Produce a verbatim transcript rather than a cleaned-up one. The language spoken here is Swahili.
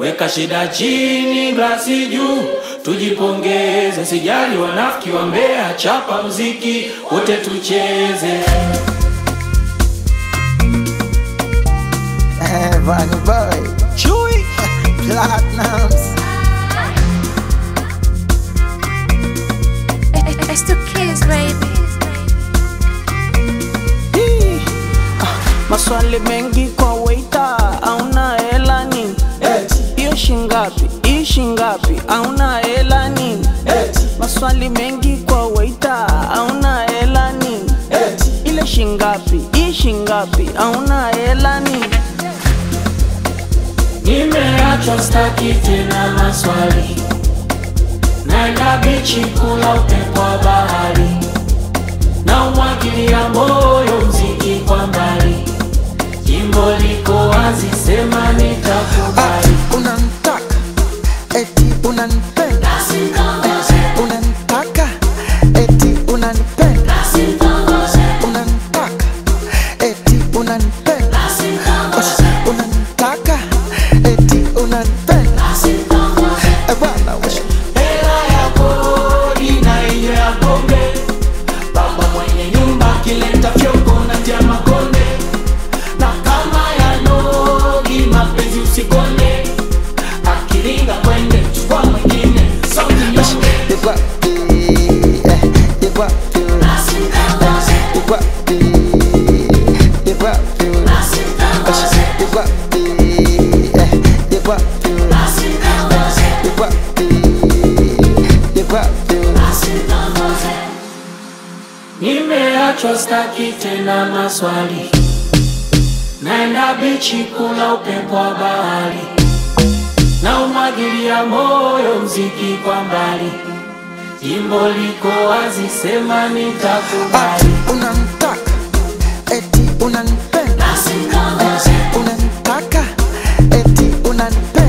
Weka shida chini, glasi juu, tujipongeze, sijali wanafiki wambea, chapa mziki, wote tucheze. Hey, Bunny Boy, Chewy, Platinums. It's two kids, baby. Hey. Ah, maswali mengi kwa waiter, auna hela nini? Iyo shingapi, iyo shingapi, auna hela nini? Maswali mengi kwa waiter, auna hela nini? Ile shingapi, iyo shingapi, auna hela nini? Nimeachwa staki tena maswali, naenda bichi kula upepo wa bahari, na umwagilia moyo mziki kwa mbali, jimbo liko wazi, sema nitakubali. Unantaka, eti unanipenda, eti unantaka, eti unanipenda, unantaka, eti unanipenda, unantaka, eti unanipenda. Hela yako na hiyo ya pombe, baba mwenye nyumba kileta fyoko na tia makonde, na kama ya nogi mapenzi usikonde, akiringa kwende chukua mwingine songi nyonge. Yekwa pii, yekwa pii, yekwa pii, yekwa pii, yekwa pii, yekwa pii, yekwa pii. Nimeachwa staki tena maswali, naenda bichi kula upepo wa bahari, na umwagilia moyo mziki kwa mbali, jimbo liko wazi, sema nitakubali. Unantaka, eti unanipenda, unantaka, eti unanipenda,